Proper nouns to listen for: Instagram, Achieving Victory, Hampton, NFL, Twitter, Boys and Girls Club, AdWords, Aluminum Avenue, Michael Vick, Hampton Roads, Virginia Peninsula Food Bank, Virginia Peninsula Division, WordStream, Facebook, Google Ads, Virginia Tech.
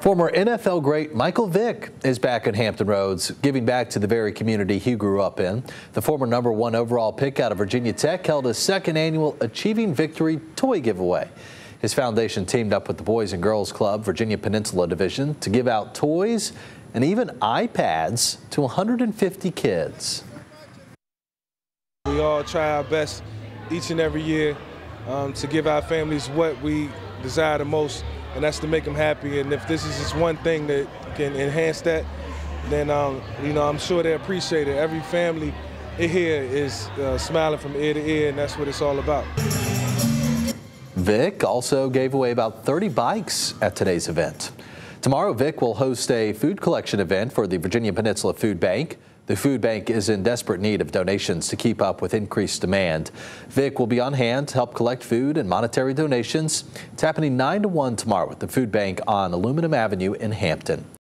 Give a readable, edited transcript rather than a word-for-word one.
Former NFL great Michael Vick is back in Hampton Roads, giving back to the very community he grew up in. The former #1 overall pick out of Virginia Tech held his second annual Achieving Victory toy giveaway. His foundation teamed up with the Boys and Girls Club, Virginia Peninsula Division, to give out toys and even iPads to 150 kids. We all try our best each and every year to give our families what we desire the most, and that's to make them happy. And if this is just one thing that can enhance that, then you know, I'm sure they appreciate it. Every family here is smiling from ear to ear, and that's what it's all about. Vick also gave away about 30 bikes at today's event. Tomorrow, Vick will host a food collection event for the Virginia Peninsula Food Bank. The food bank is in desperate need of donations to keep up with increased demand. Vick will be on hand to help collect food and monetary donations. It's happening 9 to 1 tomorrow at the food bank on Aluminum Avenue in Hampton.